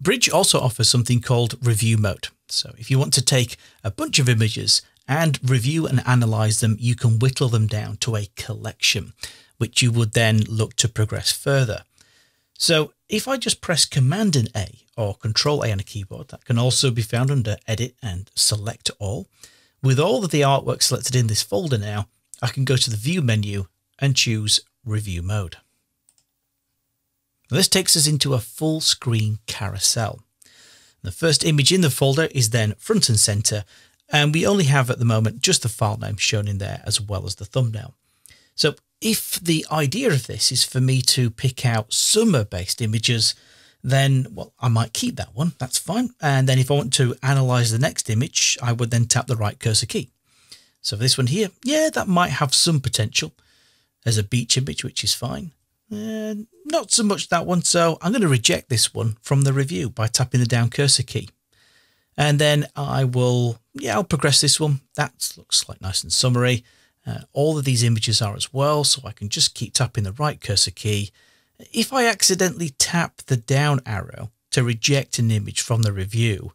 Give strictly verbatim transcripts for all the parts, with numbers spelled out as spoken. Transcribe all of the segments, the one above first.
Bridge also offers something called review mode. So if you want to take a bunch of images and review and analyze them, you can whittle them down to a collection, which you would then look to progress further. So if I just press Command and A or Control A on a keyboard, that can also be found under Edit and Select All. With all of the artwork selected in this folder now, I can go to the View menu and choose Review Mode. Now this takes us into a full screen carousel. The first image in the folder is then front and center, and we only have at the moment just the file name shown in there as well as the thumbnail. So if the idea of this is for me to pick out summer-based images, then well, I might keep that one, that's fine. And then if I want to analyze the next image, I would then tap the right cursor key. So for this one here, yeah, that might have some potential. There's a beach image, which is fine. Uh, not so much that one, so I'm going to reject this one from the review by tapping the down cursor key. And then I will, yeah, I'll progress this one. That looks like nice and summery. Uh, all of these images are as well, so I can just keep tapping the right cursor key. If I accidentally tap the down arrow to reject an image from the review,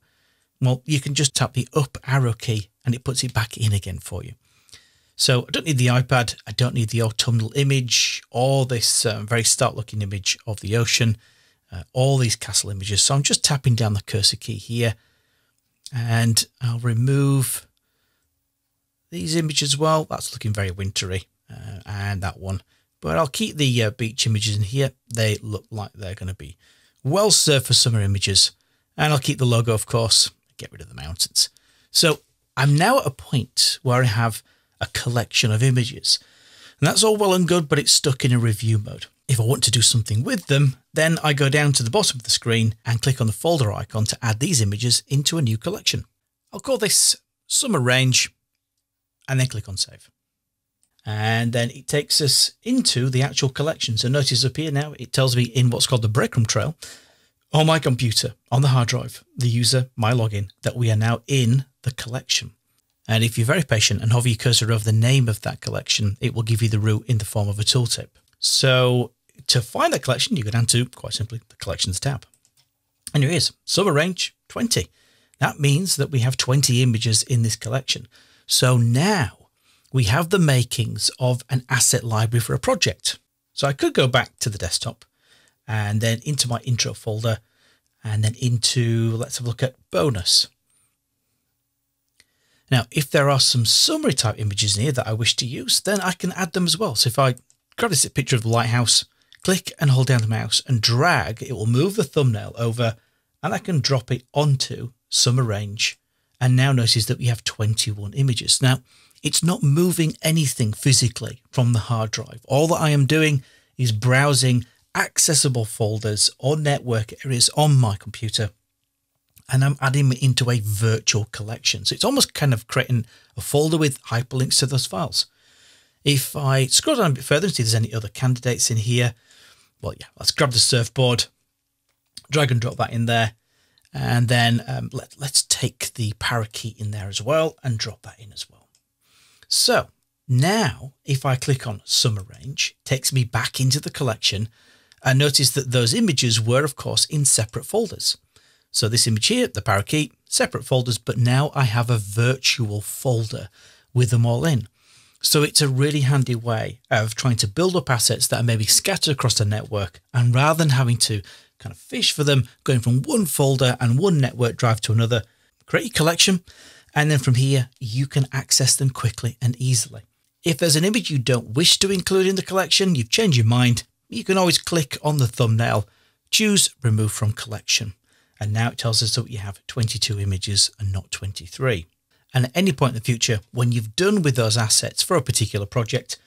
well, you can just tap the up arrow key and it puts it back in again for you. So I don't need the iPad, I don't need the autumnal image or this um, very stark looking image of the ocean, uh, all these castle images. So I'm just tapping down the cursor key here and I'll remove these images as well. That's looking very wintry, uh, and that one. But I'll keep the uh, beach images in here. They look like they're going to be well served for summer images. And I'll keep the logo, of course. Get rid of the mountains. So I'm now at a point where I have a collection of images. And that's all well and good, but it's stuck in a review mode. If I want to do something with them, then I go down to the bottom of the screen and click on the folder icon to add these images into a new collection. I'll call this Summer Range and then click on Save. And then it takes us into the actual collection. So notice up here now, it tells me in what's called the breadcrumb trail on my computer, on the hard drive, the user, my login, that we are now in the collection. And if you're very patient and hover your cursor over the name of that collection, it will give you the root in the form of a tooltip. So to find that collection, you go down to, quite simply, the Collections tab. And here it is, Summer Range twenty. That means that we have twenty images in this collection. So now we have the makings of an asset library for a project. So I could go back to the desktop and then into my intro folder and then into, let's have a look at bonus. Now, if there are some summary type images in here that I wish to use, then I can add them as well. So if I grab this picture of the lighthouse, click and hold down the mouse and drag, it will move the thumbnail over and I can drop it onto Summer Range. And now notice that we have twenty-one images. Now, it's not moving anything physically from the hard drive. All that I am doing is browsing accessible folders or network areas on my computer, and I'm adding it into a virtual collection. So it's almost kind of creating a folder with hyperlinks to those files. If I scroll down a bit further and see if there's any other candidates in here, well, yeah, let's grab the surfboard, drag and drop that in there. And then um, let, let's take the parakeet in there as well and drop that in as well. So now if I click on Summer Range, it takes me back into the collection and notice that those images were of course in separate folders. So this image here, the parakeet, separate folders, but now I have a virtual folder with them all in. So it's a really handy way of trying to build up assets that are maybe scattered across the network, and rather than having to kind of fish for them, going from one folder and one network drive to another, create your collection. And then from here, you can access them quickly and easily. If there's an image you don't wish to include in the collection, you've changed your mind, you can always click on the thumbnail, choose Remove from Collection. And now it tells us that you have twenty-two images and not twenty-three. And at any point in the future, when you've done with those assets for a particular project,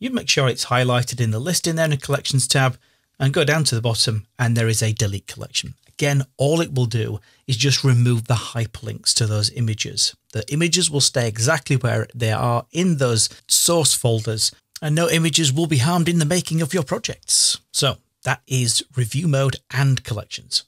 you make sure it's highlighted in the list in there in the Collections tab and go down to the bottom and there is a Delete Collection. Again, all it will do is just remove the hyperlinks to those images. The images will stay exactly where they are in those source folders, and no images will be harmed in the making of your projects. So that is review mode and collections.